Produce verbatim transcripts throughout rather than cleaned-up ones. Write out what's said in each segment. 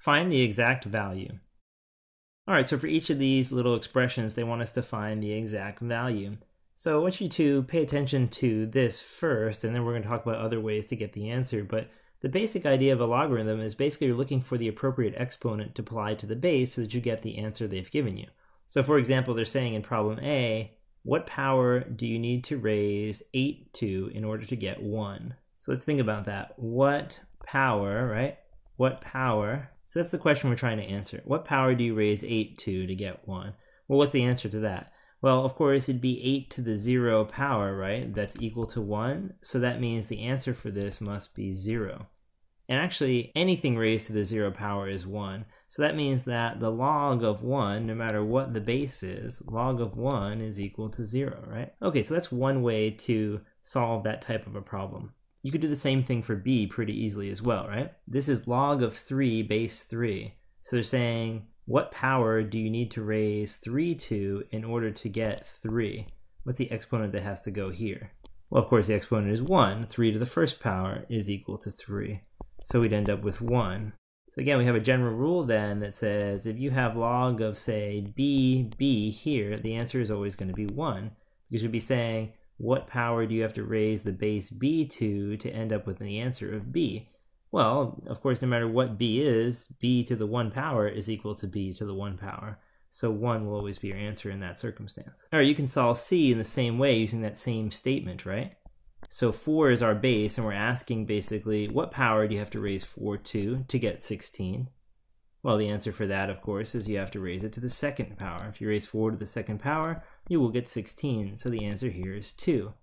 Find the exact value. All right, so for each of these little expressions, they want us to find the exact value. So I want you to pay attention to this first, and then we're going to talk about other ways to get the answer. But the basic idea of a logarithm is basically you're looking for the appropriate exponent to apply to the base so that you get the answer they've given you. So for example, they're saying in problem A, what power do you need to raise eight to in order to get one? So let's think about that. What power, right? What power? So that's the question we're trying to answer. What power do you raise eight to to get one? Well, what's the answer to that? Well, of course, it'd be eight to the zero power, right? That's equal to one. So that means the answer for this must be zero. And actually, anything raised to the zero power is one. So that means that the log of one, no matter what the base is, log of one is equal to zero, right? Okay, so that's one way to solve that type of a problem. You could do the same thing for B pretty easily as well, right? This is log of three base three. So they're saying, what power do you need to raise three to in order to get three? What's the exponent that has to go here? Well, of course, the exponent is one. three to the first power is equal to three. So we'd end up with one. So again, we have a general rule then that says if you have log of, say, b, b here, the answer is always going to be one. Because you'd be saying, what power do you have to raise the base b to to end up with the answer of b? Well, of course, no matter what b is, b to the one power is equal to b to the one power. So one will always be your answer in that circumstance. All right, you can solve c in the same way using that same statement, right? So four is our base, and we're asking basically, what power do you have to raise four to to get sixteen? Well, the answer for that, of course, is you have to raise it to the second power. If you raise four to the second power, you will get sixteen. So the answer here is two.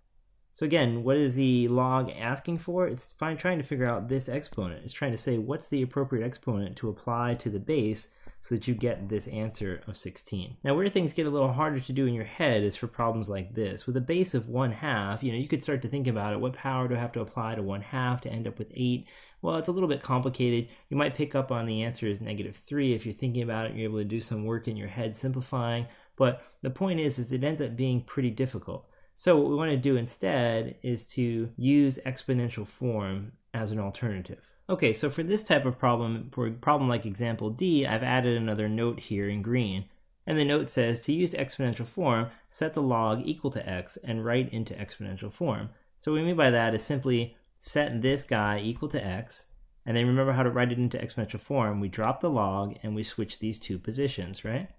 So again, what is the log asking for? It's trying to figure out this exponent. It's trying to say what's the appropriate exponent to apply to the base so that you get this answer of sixteen. Now, where things get a little harder to do in your head is for problems like this. With a base of one half, you know, you could start to think about it. What power do I have to apply to one half to end up with eight? Well, it's a little bit complicated. You might pick up on the answer is negative three. If you're thinking about it, you're able to do some work in your head simplifying. But the point is, is it ends up being pretty difficult. So what we want to do instead is to use exponential form as an alternative. Okay, so for this type of problem, for a problem like example D, I've added another note here in green. And the note says to use exponential form, set the log equal to x and write into exponential form. So what we mean by that is simply set this guy equal to x, and then remember how to write it into exponential form. We drop the log and we switch these two positions, right?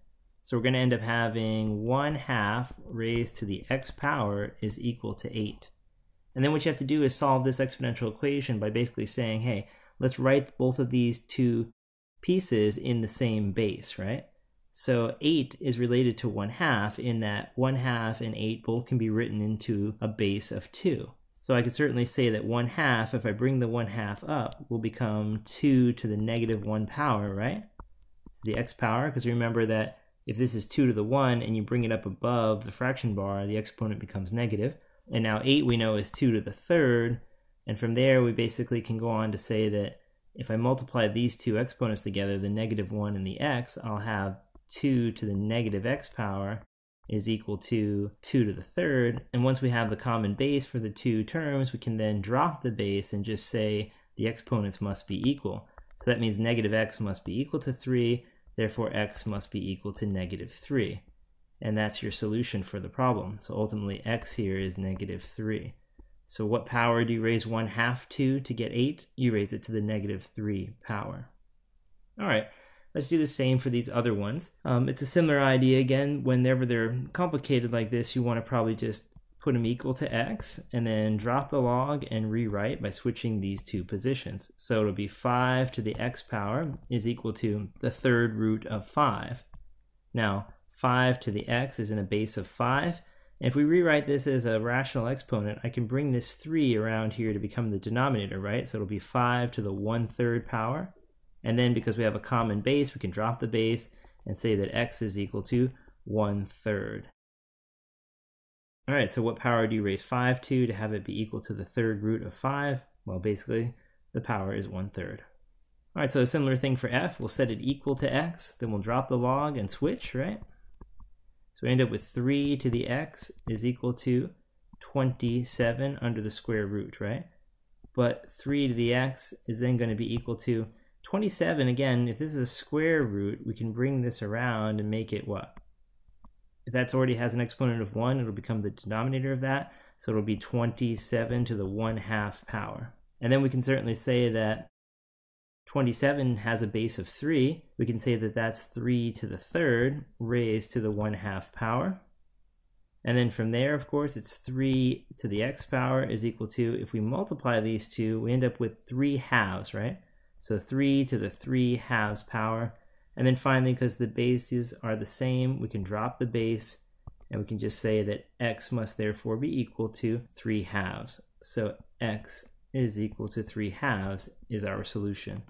So we're going to end up having one half raised to the x power is equal to eight. And then what you have to do is solve this exponential equation by basically saying, hey, let's write both of these two pieces in the same base, right? So eight is related to one half in that one half and eight both can be written into a base of two. So I could certainly say that one half, if I bring the one half up, will become two to the negative one power, right? To the x power, because remember that if this is two to the one and you bring it up above the fraction bar, the exponent becomes negative. And now eight we know is two to the third. And from there, we basically can go on to say that if I multiply these two exponents together, the negative one and the x, I'll have two to the negative x power is equal to two to the third. And once we have the common base for the two terms, we can then drop the base and just say the exponents must be equal. So that means negative x must be equal to three. Therefore, x must be equal to negative three. And that's your solution for the problem. So ultimately, x here is negative three. So what power do you raise one half to to get eight? You raise it to the negative three power. All right, let's do the same for these other ones. Um, it's a similar idea again. Whenever they're complicated like this, you want to probably just put them equal to x and then drop the log and rewrite by switching these two positions. So it'll be five to the x power is equal to the third root of five. Now, five to the x is in a base of five. And if we rewrite this as a rational exponent, I can bring this three around here to become the denominator, right? So it'll be five to the one-third power. And then because we have a common base, we can drop the base and say that x is equal to one-third. All right, so what power do you raise five to to have it be equal to the third root of five? Well, basically, the power is one-third. All right, so a similar thing for f. We'll set it equal to x, then we'll drop the log and switch, right? So we end up with three to the x is equal to twenty-seven under the square root, right? But three to the x is then going to be equal to twenty-seven, again, if this is a square root, we can bring this around and make it what? If that's already has an exponent of one, it'll become the denominator of that. So it'll be twenty-seven to the one-half power. And then we can certainly say that twenty-seven has a base of three. We can say that that's three to the third raised to the one-half power. And then from there, of course, it's three to the x power is equal to, if we multiply these two, we end up with three halves, right? So three to the three halves power. And then finally, because the bases are the same, we can drop the base and we can just say that x must therefore be equal to three halves. So x is equal to three halves is our solution.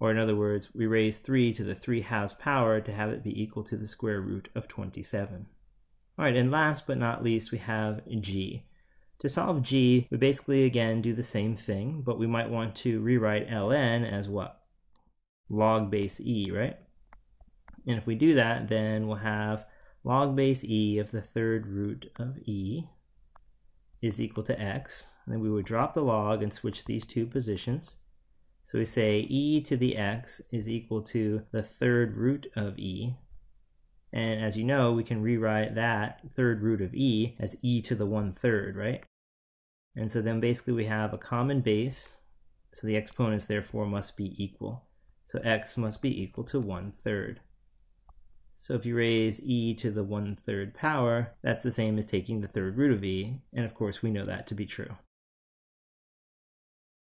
Or in other words, we raise three to the three halves power to have it be equal to the square root of twenty-seven. All right, and last but not least, we have g. To solve g, we basically again do the same thing, but we might want to rewrite ln as what? Log base e, right? And if we do that, then we'll have log base e of the third root of e is equal to x. And then we would drop the log and switch these two positions. So we say e to the x is equal to the third root of e. And as you know, we can rewrite that third root of e as e to the one third, right? And so then basically we have a common base. So the exponents therefore must be equal. So x must be equal to one third. So if you raise e to the one third power, that's the same as taking the third root of e, and of course we know that to be true.